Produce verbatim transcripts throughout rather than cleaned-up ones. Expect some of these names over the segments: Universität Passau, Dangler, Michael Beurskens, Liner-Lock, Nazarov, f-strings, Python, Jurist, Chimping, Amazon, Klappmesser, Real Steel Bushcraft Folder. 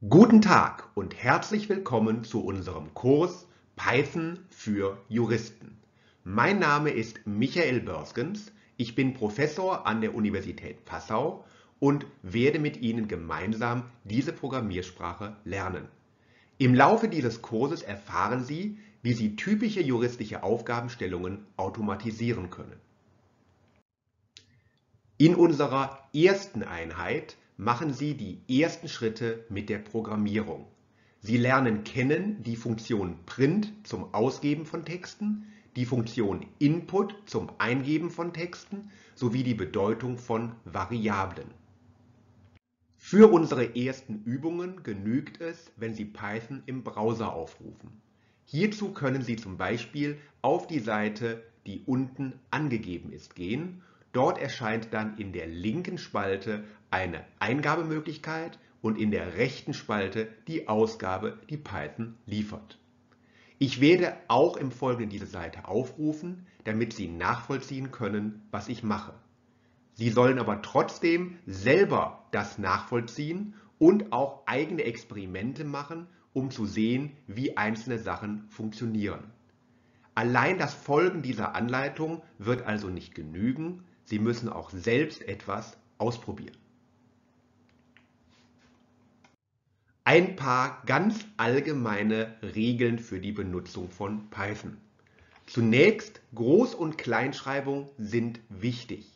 Guten Tag und herzlich willkommen zu unserem Kurs Python für Juristen. Mein Name ist Michael Beurskens, ich bin Professor an der Universität Passau und werde mit Ihnen gemeinsam diese Programmiersprache lernen. Im Laufe dieses Kurses erfahren Sie, wie Sie typische juristische Aufgabenstellungen automatisieren können. In unserer ersten Einheit machen Sie die ersten Schritte mit der Programmierung. Sie lernen kennen die Funktion Print zum Ausgeben von Texten, die Funktion Input zum Eingeben von Texten sowie die Bedeutung von Variablen. Für unsere ersten Übungen genügt es, wenn Sie Python im Browser aufrufen. Hierzu können Sie zum Beispiel auf die Seite, die unten angegeben ist, gehen. Dort erscheint dann in der linken Spalte eine Eingabemöglichkeit und in der rechten Spalte die Ausgabe, die Python liefert. Ich werde auch im Folgenden diese Seite aufrufen, damit Sie nachvollziehen können, was ich mache. Sie sollen aber trotzdem selber das nachvollziehen und auch eigene Experimente machen, um zu sehen, wie einzelne Sachen funktionieren. Allein das Folgen dieser Anleitung wird also nicht genügen. Sie müssen auch selbst etwas ausprobieren. Ein paar ganz allgemeine Regeln für die Benutzung von Python. Zunächst, Groß- und Kleinschreibung sind wichtig.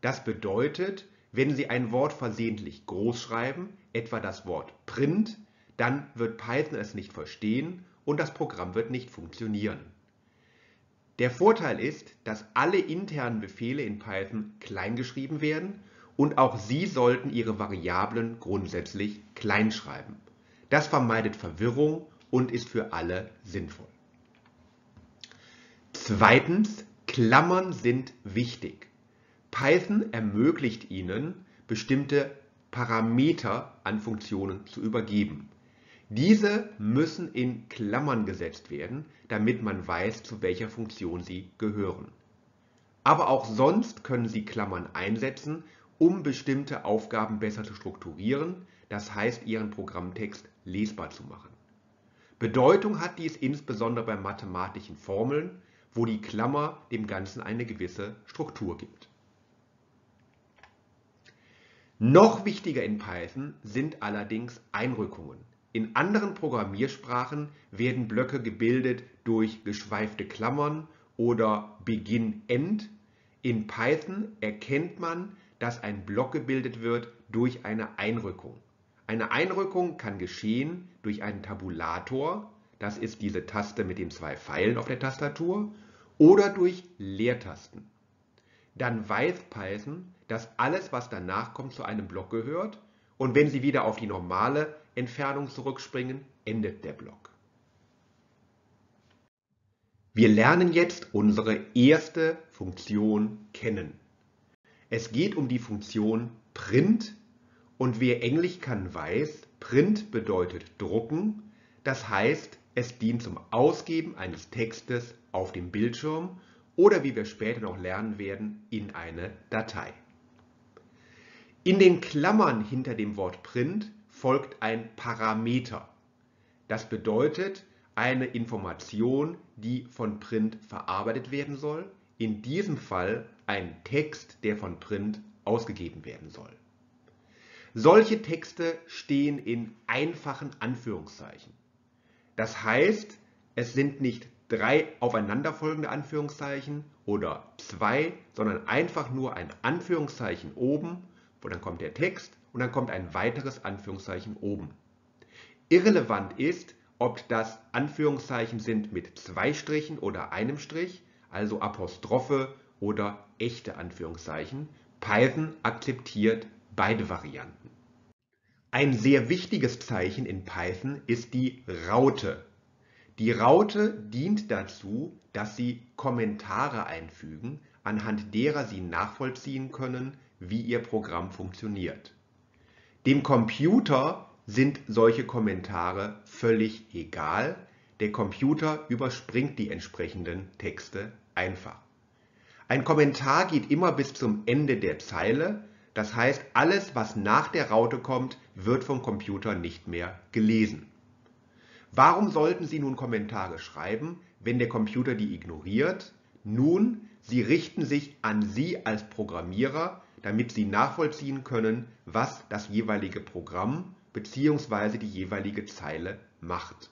Das bedeutet, wenn Sie ein Wort versehentlich groß schreiben, etwa das Wort Print, dann wird Python es nicht verstehen und das Programm wird nicht funktionieren. Der Vorteil ist, dass alle internen Befehle in Python kleingeschrieben werden und auch Sie sollten Ihre Variablen grundsätzlich kleinschreiben. Das vermeidet Verwirrung und ist für alle sinnvoll. Zweitens, Klammern sind wichtig. Python ermöglicht Ihnen, bestimmte Parameter an Funktionen zu übergeben. Diese müssen in Klammern gesetzt werden, damit man weiß, zu welcher Funktion sie gehören. Aber auch sonst können Sie Klammern einsetzen, um bestimmte Aufgaben besser zu strukturieren, das heißt, Ihren Programmtext lesbar zu machen. Bedeutung hat dies insbesondere bei mathematischen Formeln, wo die Klammer dem Ganzen eine gewisse Struktur gibt. Noch wichtiger in Python sind allerdings Einrückungen. In anderen Programmiersprachen werden Blöcke gebildet durch geschweifte Klammern oder Beginn-End. In Python erkennt man, dass ein Block gebildet wird durch eine Einrückung. Eine Einrückung kann geschehen durch einen Tabulator, das ist diese Taste mit den zwei Pfeilen auf der Tastatur, oder durch Leertasten. Dann weiß Python, dass alles, was danach kommt, zu einem Block gehört, und wenn Sie wieder auf die normale Entfernung zurückspringen, endet der Block. Wir lernen jetzt unsere erste Funktion kennen. Es geht um die Funktion Print und wer Englisch kann, weiß, Print bedeutet drucken. Das heißt, es dient zum Ausgeben eines Textes auf dem Bildschirm oder wie wir später noch lernen werden, in eine Datei. In den Klammern hinter dem Wort Print folgt ein Parameter. Das bedeutet eine Information, die von Print verarbeitet werden soll, in diesem Fall ein Text, der von Print ausgegeben werden soll. Solche Texte stehen in einfachen Anführungszeichen. Das heißt, es sind nicht drei aufeinanderfolgende Anführungszeichen oder zwei, sondern einfach nur ein Anführungszeichen oben, und dann kommt der Text, und dann kommt ein weiteres Anführungszeichen oben. Irrelevant ist, ob das Anführungszeichen sind mit zwei Strichen oder einem Strich, also Apostrophe oder echte Anführungszeichen. Python akzeptiert beide Varianten. Ein sehr wichtiges Zeichen in Python ist die Raute. Die Raute dient dazu, dass Sie Kommentare einfügen, anhand derer Sie nachvollziehen können, wie Ihr Programm funktioniert. Dem Computer sind solche Kommentare völlig egal. Der Computer überspringt die entsprechenden Texte einfach. Ein Kommentar geht immer bis zum Ende der Zeile, Das heißt, alles, was nach der Raute kommt, wird vom Computer nicht mehr gelesen. Warum sollten Sie nun Kommentare schreiben, wenn der Computer die ignoriert? Nun, sie richten sich an Sie als Programmierer, damit Sie nachvollziehen können, was das jeweilige Programm bzw. die jeweilige Zeile macht.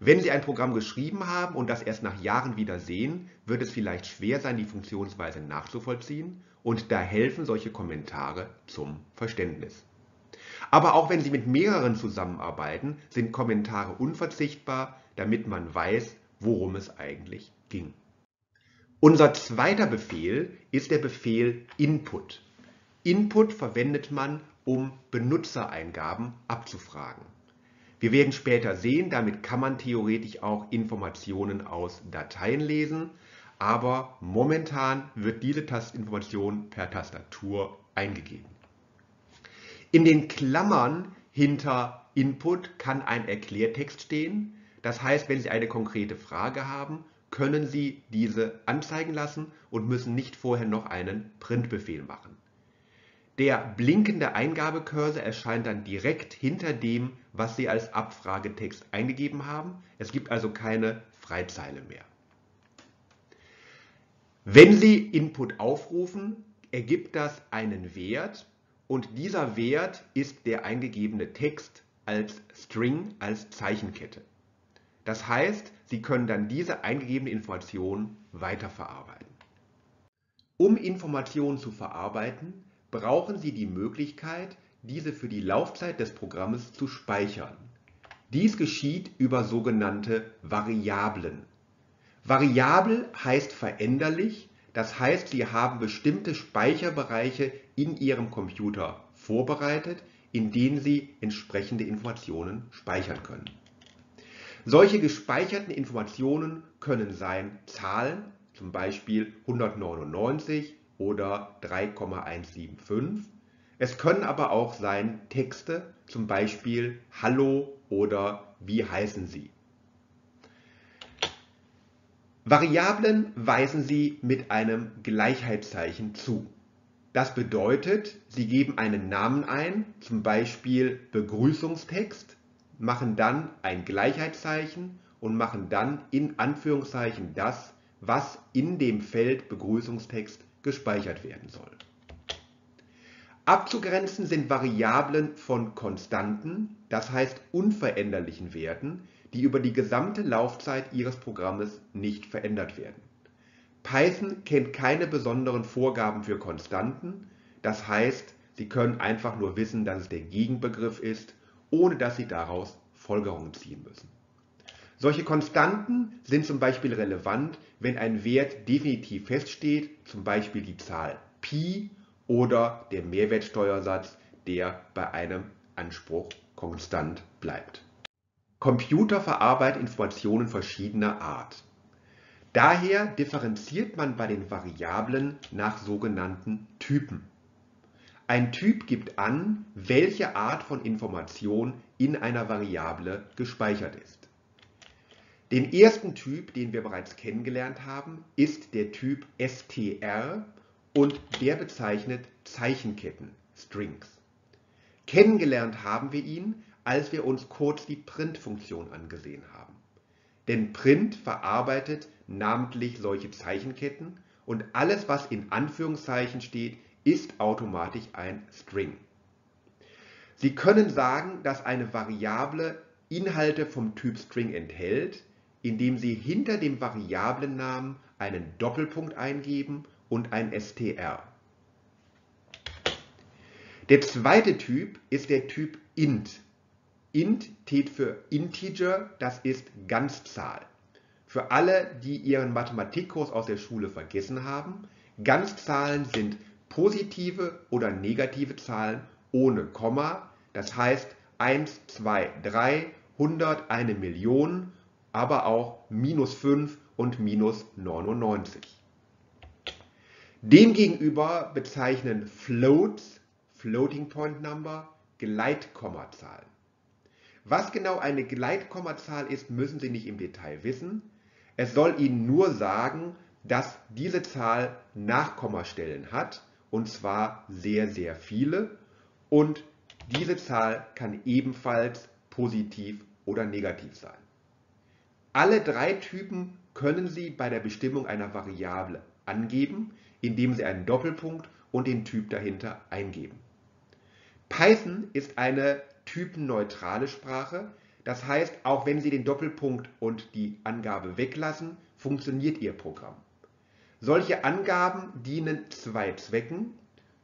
Wenn Sie ein Programm geschrieben haben und das erst nach Jahren wieder sehen, wird es vielleicht schwer sein, die Funktionsweise nachzuvollziehen, und da helfen solche Kommentare zum Verständnis. Aber auch wenn Sie mit mehreren zusammenarbeiten, sind Kommentare unverzichtbar, damit man weiß, worum es eigentlich ging. Unser zweiter Befehl ist der Befehl Input. Input verwendet man, um Benutzereingaben abzufragen. Wir werden später sehen, damit kann man theoretisch auch Informationen aus Dateien lesen, aber momentan wird diese Information per Tastatur eingegeben. In den Klammern hinter Input kann ein Erklärtext stehen. Das heißt, wenn Sie eine konkrete Frage haben, können Sie diese anzeigen lassen und müssen nicht vorher noch einen Printbefehl machen. Der blinkende Eingabecursor erscheint dann direkt hinter dem, was Sie als Abfragetext eingegeben haben. Es gibt also keine Freizeile mehr. Wenn Sie Input aufrufen, ergibt das einen Wert, und dieser Wert ist der eingegebene Text als String, als Zeichenkette. Das heißt, Sie können dann diese eingegebene Information weiterverarbeiten. Um Informationen zu verarbeiten, brauchen Sie die Möglichkeit, diese für die Laufzeit des Programmes zu speichern. Dies geschieht über sogenannte Variablen. Variabel heißt veränderlich, das heißt, Sie haben bestimmte Speicherbereiche in Ihrem Computer vorbereitet, in denen Sie entsprechende Informationen speichern können. Solche gespeicherten Informationen können sein Zahlen, zum Beispiel hundertneunundneunzig, oder drei Komma eins sieben fünf. Es können aber auch sein Texte, zum Beispiel Hallo oder Wie heißen Sie? Variablen weisen Sie mit einem Gleichheitszeichen zu. Das bedeutet, Sie geben einen Namen ein, zum Beispiel Begrüßungstext, machen dann ein Gleichheitszeichen und machen dann in Anführungszeichen das, was in dem Feld Begrüßungstext gespeichert werden soll. Abzugrenzen sind Variablen von konstanten, das heißt unveränderlichen Werten, die über die gesamte Laufzeit Ihres Programmes nicht verändert werden. Python kennt keine besonderen Vorgaben für Konstanten, das heißt, Sie können einfach nur wissen, dass es der Gegenbegriff ist, ohne dass Sie daraus Folgerungen ziehen müssen. Solche Konstanten sind zum Beispiel relevant, wenn ein Wert definitiv feststeht, zum Beispiel die Zahl Pi oder der Mehrwertsteuersatz, der bei einem Anspruch konstant bleibt. Computer verarbeiten Informationen verschiedener Art. Daher differenziert man bei den Variablen nach sogenannten Typen. Ein Typ gibt an, welche Art von Information in einer Variable gespeichert ist. Den ersten Typ, den wir bereits kennengelernt haben, ist der Typ S T R, und der bezeichnet Zeichenketten, Strings. Kennengelernt haben wir ihn, als wir uns kurz die Print-Funktion angesehen haben. Denn Print verarbeitet namentlich solche Zeichenketten, und alles, was in Anführungszeichen steht, ist automatisch ein String. Sie können sagen, dass eine Variable Inhalte vom Typ String enthält, indem Sie hinter dem Variablennamen einen Doppelpunkt eingeben und ein S T R. Der zweite Typ ist der Typ Int. Int steht für Integer, das ist Ganzzahl. Für alle, die ihren Mathematikkurs aus der Schule vergessen haben, Ganzzahlen sind positive oder negative Zahlen ohne Komma, das heißt eins, zwei, drei, hundert, eine Million, aber auch minus fünf und minus neunundneunzig. Demgegenüber bezeichnen Floats, Floating Point Number, Gleitkommazahlen. Was genau eine Gleitkommazahl ist, müssen Sie nicht im Detail wissen. Es soll Ihnen nur sagen, dass diese Zahl Nachkommastellen hat und zwar sehr, sehr viele. Und diese Zahl kann ebenfalls positiv oder negativ sein. Alle drei Typen können Sie bei der Bestimmung einer Variable angeben, indem Sie einen Doppelpunkt und den Typ dahinter eingeben. Python ist eine typenneutrale Sprache, das heißt, auch wenn Sie den Doppelpunkt und die Angabe weglassen, funktioniert Ihr Programm. Solche Angaben dienen zwei Zwecken.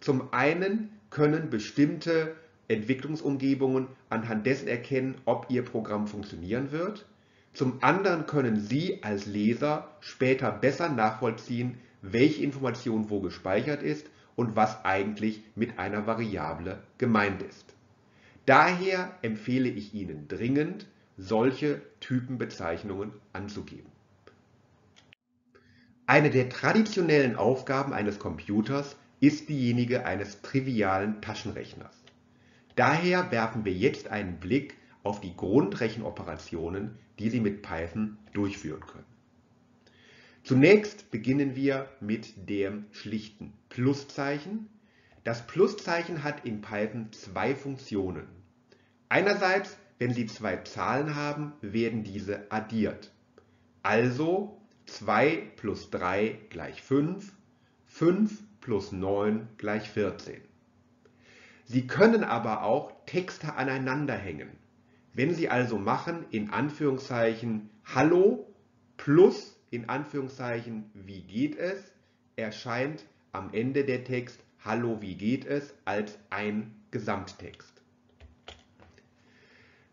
Zum einen können bestimmte Entwicklungsumgebungen anhand dessen erkennen, ob Ihr Programm funktionieren wird. Zum anderen können Sie als Leser später besser nachvollziehen, welche Information wo gespeichert ist und was eigentlich mit einer Variable gemeint ist. Daher empfehle ich Ihnen dringend, solche Typenbezeichnungen anzugeben. Eine der traditionellen Aufgaben eines Computers ist diejenige eines trivialen Taschenrechners. Daher werfen wir jetzt einen Blick auf die Grundrechenoperationen, die Sie mit Python durchführen können. Zunächst beginnen wir mit dem schlichten Pluszeichen. Das Pluszeichen hat in Python zwei Funktionen. Einerseits, wenn Sie zwei Zahlen haben, werden diese addiert. Also zwei plus drei gleich fünf, fünf plus neun gleich vierzehn. Sie können aber auch Texte aneinander hängen. Wenn Sie also machen, in Anführungszeichen Hallo plus in Anführungszeichen Wie geht es, erscheint am Ende der Text Hallo wie geht es als ein Gesamttext.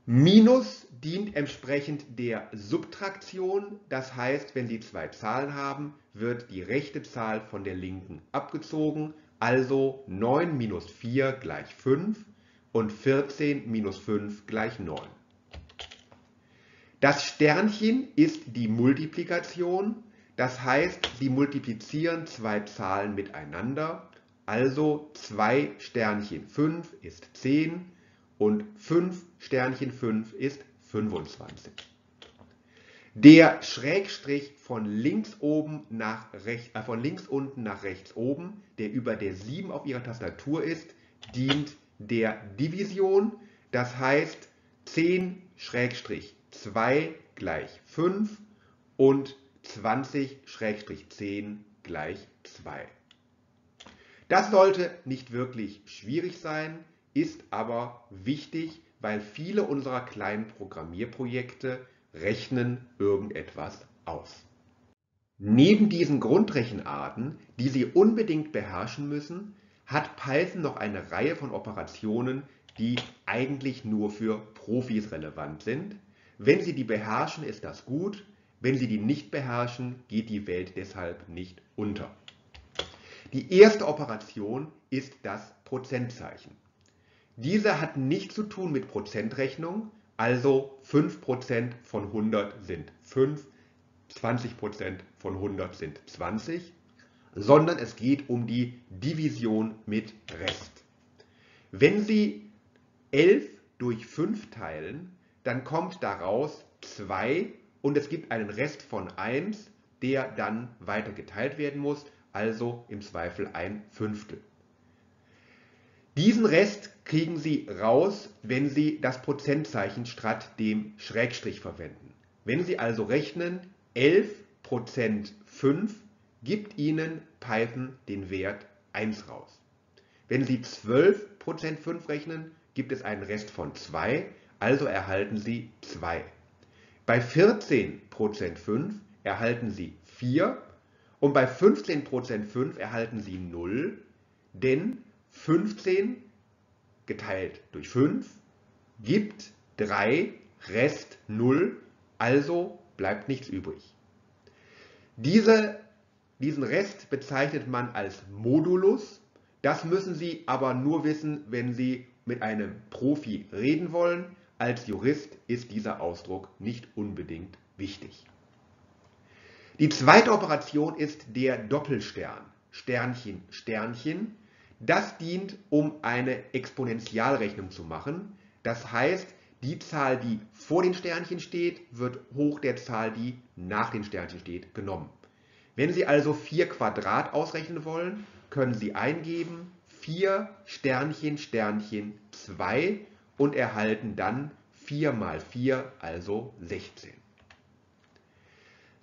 Minus dient entsprechend der Subtraktion, das heißt, wenn Sie zwei Zahlen haben, wird die rechte Zahl von der linken abgezogen, also neun minus vier gleich fünf. Und vierzehn minus fünf gleich neun. Das Sternchen ist die Multiplikation, das heißt, Sie multiplizieren zwei Zahlen miteinander, also zwei Sternchen fünf ist zehn und fünf Sternchen fünf ist fünfundzwanzig. Der Schrägstrich von links oben nach rechts, äh, von links unten nach rechts oben, der über der sieben auf Ihrer Tastatur ist, dient der Division, das heißt zehn minus zwei gleich fünf und zwanzig minus zehn gleich zwei. Das sollte nicht wirklich schwierig sein, ist aber wichtig, weil viele unserer kleinen Programmierprojekte rechnen irgendetwas aus. Neben diesen Grundrechenarten, die Sie unbedingt beherrschen müssen, hat Python noch eine Reihe von Operationen, die eigentlich nur für Profis relevant sind. Wenn Sie die beherrschen, ist das gut. Wenn Sie die nicht beherrschen, geht die Welt deshalb nicht unter. Die erste Operation ist das Prozentzeichen. Diese hat nichts zu tun mit Prozentrechnung, also fünf Prozent von hundert sind fünf, zwanzig Prozent von hundert sind zwanzig. Sondern es geht um die Division mit Rest. Wenn Sie elf durch fünf teilen, dann kommt daraus zwei und es gibt einen Rest von eins, der dann weiter geteilt werden muss, also im Zweifel ein Fünftel. Diesen Rest kriegen Sie raus, wenn Sie das Prozentzeichen statt dem Schrägstrich verwenden. Wenn Sie also rechnen, elf Prozent fünf, gibt Ihnen Python den Wert eins raus. Wenn Sie zwölf Prozent fünf rechnen, gibt es einen Rest von zwei, also erhalten Sie zwei. Bei vierzehn Prozent fünf erhalten Sie vier und bei fünfzehn Prozent fünf erhalten Sie null, denn fünfzehn geteilt durch fünf gibt drei, Rest null, also bleibt nichts übrig. Diese Diesen Rest bezeichnet man als Modulus. Das müssen Sie aber nur wissen, wenn Sie mit einem Profi reden wollen. Als Jurist ist dieser Ausdruck nicht unbedingt wichtig. Die zweite Operation ist der Doppelstern, Sternchen, Sternchen. Das dient, um eine Exponentialrechnung zu machen. Das heißt, die Zahl, die vor den Sternchen steht, wird hoch der Zahl, die nach den Sternchen steht, genommen. Wenn Sie also vier Quadrat ausrechnen wollen, können Sie eingeben vier Sternchen Sternchen zwei und erhalten dann vier mal vier, also sechzehn.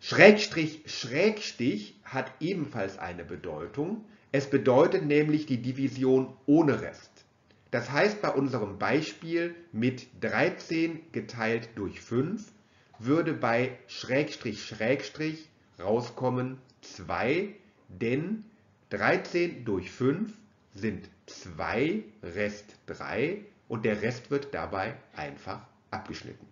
Schrägstrich Schrägstrich hat ebenfalls eine Bedeutung. Es bedeutet nämlich die Division ohne Rest. Das heißt, bei unserem Beispiel mit dreizehn geteilt durch fünf würde bei Schrägstrich Schrägstrich rauskommen zwei, denn dreizehn durch fünf sind zwei, Rest drei und der Rest wird dabei einfach abgeschnitten.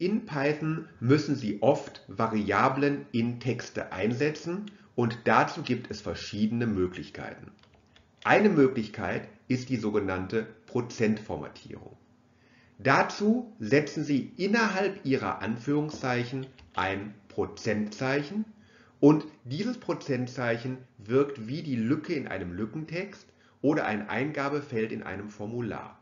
In Python müssen Sie oft Variablen in Texte einsetzen und dazu gibt es verschiedene Möglichkeiten. Eine Möglichkeit ist die sogenannte Prozentformatierung. Dazu setzen Sie innerhalb Ihrer Anführungszeichen ein Prozentzeichen und dieses Prozentzeichen wirkt wie die Lücke in einem Lückentext oder ein Eingabefeld in einem Formular.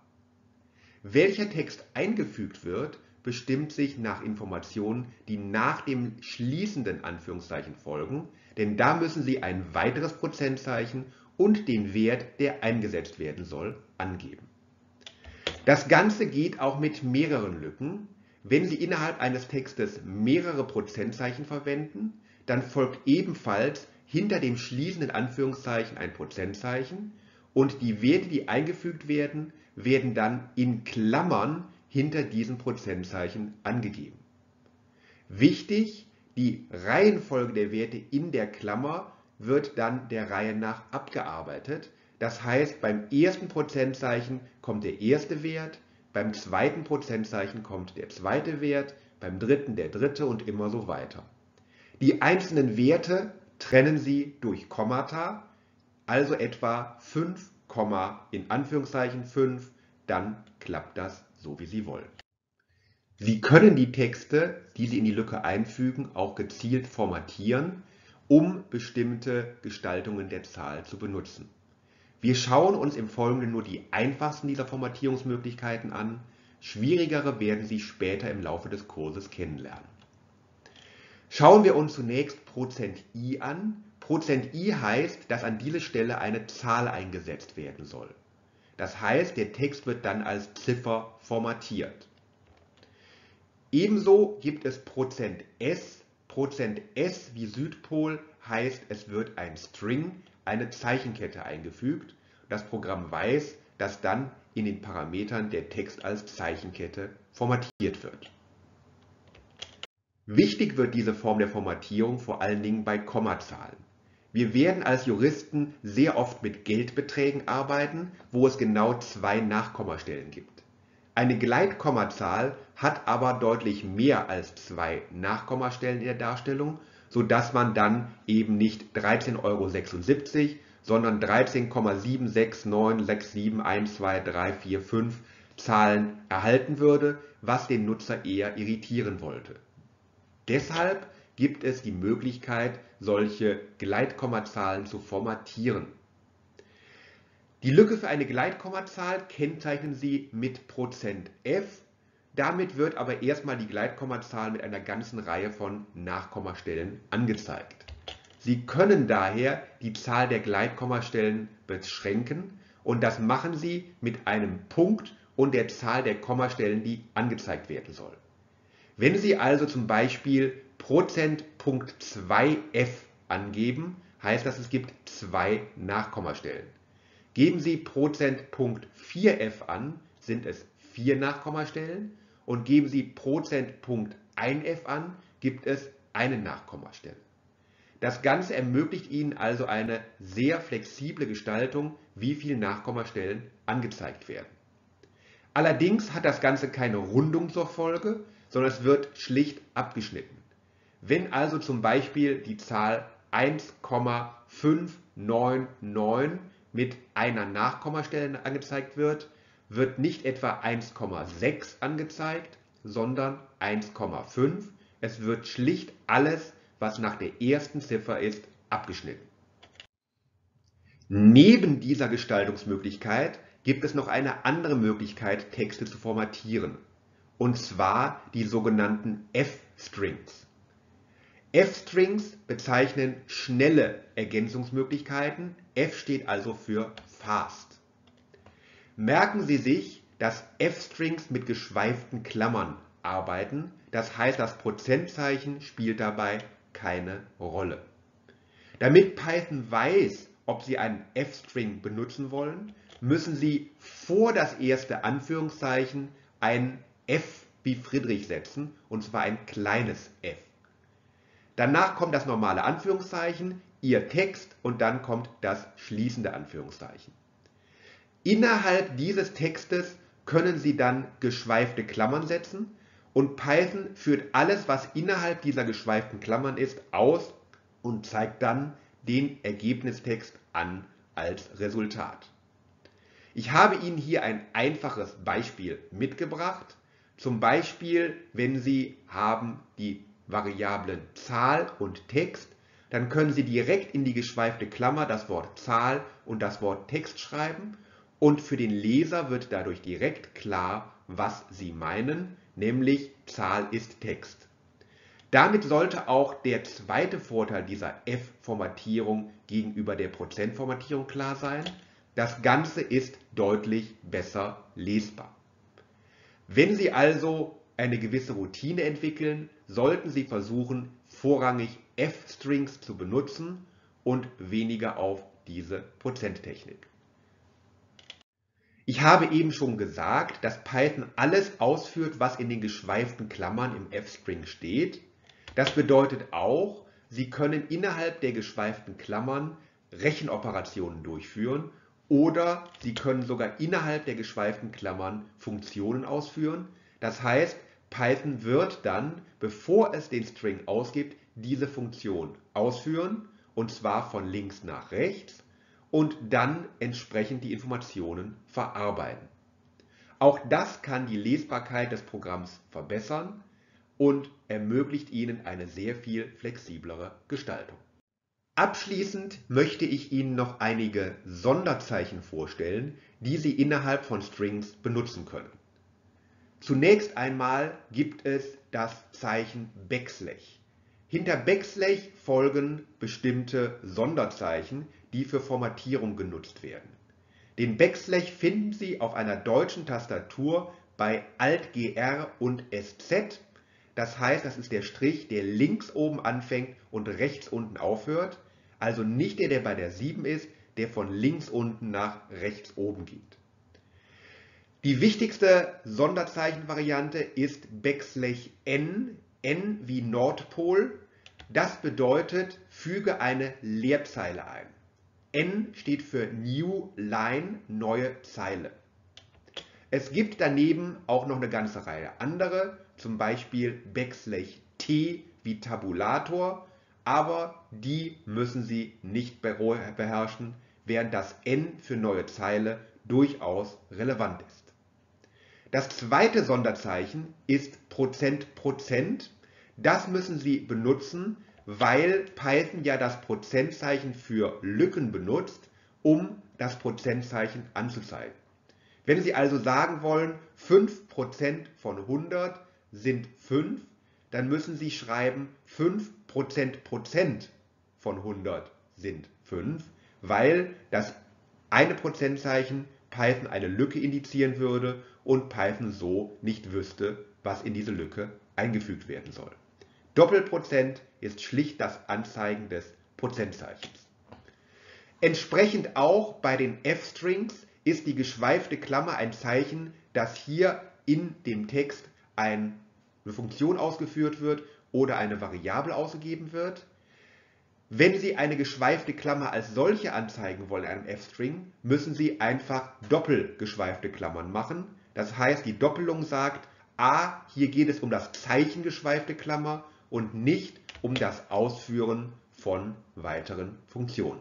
Welcher Text eingefügt wird, bestimmt sich nach Informationen, die nach dem schließenden Anführungszeichen folgen, denn da müssen Sie ein weiteres Prozentzeichen und den Wert, der eingesetzt werden soll, angeben. Das Ganze geht auch mit mehreren Lücken. Wenn Sie innerhalb eines Textes mehrere Prozentzeichen verwenden, dann folgt ebenfalls hinter dem schließenden Anführungszeichen ein Prozentzeichen und die Werte, die eingefügt werden, werden dann in Klammern hinter diesem Prozentzeichen angegeben. Wichtig, die Reihenfolge der Werte in der Klammer wird dann der Reihe nach abgearbeitet. Das heißt, beim ersten Prozentzeichen kommt der erste Wert, beim zweiten Prozentzeichen kommt der zweite Wert, beim dritten der dritte und immer so weiter. Die einzelnen Werte trennen Sie durch Kommata, also etwa fünf, in Anführungszeichen fünf, dann klappt das so, wie Sie wollen. Sie können die Texte, die Sie in die Lücke einfügen, auch gezielt formatieren, um bestimmte Gestaltungen der Zahl zu benutzen. Wir schauen uns im Folgenden nur die einfachsten dieser Formatierungsmöglichkeiten an. Schwierigere werden Sie später im Laufe des Kurses kennenlernen. Schauen wir uns zunächst Prozent i an. Prozent i heißt, dass an diese Stelle eine Zahl eingesetzt werden soll. Das heißt, der Text wird dann als Ziffer formatiert. Ebenso gibt es Prozent s. Prozent s wie Südpol heißt, es wird ein String, eine Zeichenkette eingefügt. Das Programm weiß, dass dann in den Parametern der Text als Zeichenkette formatiert wird. Wichtig wird diese Form der Formatierung vor allen Dingen bei Kommazahlen. Wir werden als Juristen sehr oft mit Geldbeträgen arbeiten, wo es genau zwei Nachkommastellen gibt. Eine Gleitkommazahl hat aber deutlich mehr als zwei Nachkommastellen in der Darstellung, sodass man dann eben nicht dreizehn Euro sechsundsiebzig, sondern dreizehn Komma sieben sechs neun sechs sieben eins zwei drei vier fünf Zahlen erhalten würde, was den Nutzer eher irritieren wollte. Deshalb gibt es die Möglichkeit, solche Gleitkommazahlen zu formatieren. Die Lücke für eine Gleitkommazahl kennzeichnen Sie mit Prozent f. Damit wird aber erstmal die Gleitkommazahl mit einer ganzen Reihe von Nachkommastellen angezeigt. Sie können daher die Zahl der Gleitkommastellen beschränken und das machen Sie mit einem Punkt und der Zahl der Kommastellen, die angezeigt werden soll. Wenn Sie also zum Beispiel Prozent Punkt zwei f angeben, heißt das, es gibt zwei Nachkommastellen. Geben Sie Prozent Punkt vier f an, sind es vier Nachkommastellen und geben Sie Prozent Punkt eins f an, gibt es eine Nachkommastelle. Das Ganze ermöglicht Ihnen also eine sehr flexible Gestaltung, wie viele Nachkommastellen angezeigt werden. Allerdings hat das Ganze keine Rundung zur Folge, sondern es wird schlicht abgeschnitten. Wenn also zum Beispiel die Zahl eins Komma fünf neun neun mit einer Nachkommastelle angezeigt wird, wird nicht etwa eins Komma sechs angezeigt, sondern eins Komma fünf. Es wird schlicht alles, was nach der ersten Ziffer ist, abgeschnitten. Neben dieser Gestaltungsmöglichkeit gibt es noch eine andere Möglichkeit, Texte zu formatieren. Und zwar die sogenannten f-Strings. f-Strings bezeichnen schnelle Ergänzungsmöglichkeiten, F steht also für fast. Merken Sie sich, dass F-Strings mit geschweiften Klammern arbeiten. Das heißt, das Prozentzeichen spielt dabei keine Rolle. Damit Python weiß, ob Sie einen F-String benutzen wollen, müssen Sie vor das erste Anführungszeichen ein F wie Friedrich setzen, und zwar ein kleines f. Danach kommt das normale Anführungszeichen, Ihr Text und dann kommt das schließende Anführungszeichen. Innerhalb dieses Textes können Sie dann geschweifte Klammern setzen und Python führt alles, was innerhalb dieser geschweiften Klammern ist, aus und zeigt dann den Ergebnistext an als Resultat. Ich habe Ihnen hier ein einfaches Beispiel mitgebracht. Zum Beispiel, wenn Sie haben die Variablen Zahl und Text, dann können Sie direkt in die geschweifte Klammer das Wort Zahl und das Wort Text schreiben und für den Leser wird dadurch direkt klar, was Sie meinen, nämlich Zahl ist Text. Damit sollte auch der zweite Vorteil dieser F-Formatierung gegenüber der Prozentformatierung klar sein. Das Ganze ist deutlich besser lesbar. Wenn Sie also eine gewisse Routine entwickeln, sollten Sie versuchen, vorrangig F-Strings zu benutzen und weniger auf diese Prozenttechnik. Ich habe eben schon gesagt, dass Python alles ausführt, was in den geschweiften Klammern im F-String steht. Das bedeutet auch, Sie können innerhalb der geschweiften Klammern Rechenoperationen durchführen oder Sie können sogar innerhalb der geschweiften Klammern Funktionen ausführen. Das heißt, Python wird dann, bevor es den String ausgibt, diese Funktion ausführen, und zwar von links nach rechts, und dann entsprechend die Informationen verarbeiten. Auch das kann die Lesbarkeit des Programms verbessern und ermöglicht Ihnen eine sehr viel flexiblere Gestaltung. Abschließend möchte ich Ihnen noch einige Sonderzeichen vorstellen, die Sie innerhalb von Strings benutzen können. Zunächst einmal gibt es das Zeichen Backslash. Hinter Backslash folgen bestimmte Sonderzeichen, die für Formatierung genutzt werden. Den Backslash finden Sie auf einer deutschen Tastatur bei Alt G R und S Z. Das heißt, das ist der Strich, der links oben anfängt und rechts unten aufhört. Also nicht der, der bei der sieben ist, der von links unten nach rechts oben geht. Die wichtigste Sonderzeichenvariante ist Backslash N, N wie Nordpol. Das bedeutet, füge eine Leerzeile ein. N steht für New Line, neue Zeile. Es gibt daneben auch noch eine ganze Reihe andere, zum Beispiel Backslash T wie Tabulator, aber die müssen Sie nicht beherrschen, während das N für neue Zeile durchaus relevant ist. Das zweite Sonderzeichen ist Prozent, Prozent. Das müssen Sie benutzen, weil Python ja das Prozentzeichen für Lücken benutzt, um das Prozentzeichen anzuzeigen. Wenn Sie also sagen wollen, fünf Prozent von hundert sind fünf, dann müssen Sie schreiben, fünf Prozent Prozent von hundert sind fünf, weil das eine Prozentzeichen Python eine Lücke indizieren würde und Python so nicht wüsste, was in diese Lücke eingefügt werden soll. Doppelprozent ist schlicht das Anzeigen des Prozentzeichens. Entsprechend auch bei den F-Strings ist die geschweifte Klammer ein Zeichen, dass hier in dem Text eine Funktion ausgeführt wird oder eine Variable ausgegeben wird. Wenn Sie eine geschweifte Klammer als solche anzeigen wollen in einem F-String, müssen Sie einfach doppelgeschweifte Klammern machen. Das heißt, die Doppelung sagt, ah, hier geht es um das Zeichen geschweifte Klammer und nicht um das Ausführen von weiteren Funktionen.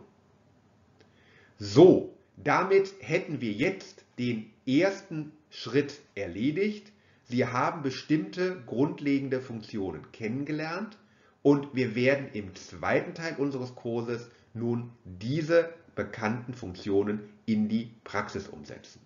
So, damit hätten wir jetzt den ersten Schritt erledigt. Sie haben bestimmte grundlegende Funktionen kennengelernt. Und wir werden im zweiten Teil unseres Kurses nun diese bekannten Funktionen in die Praxis umsetzen.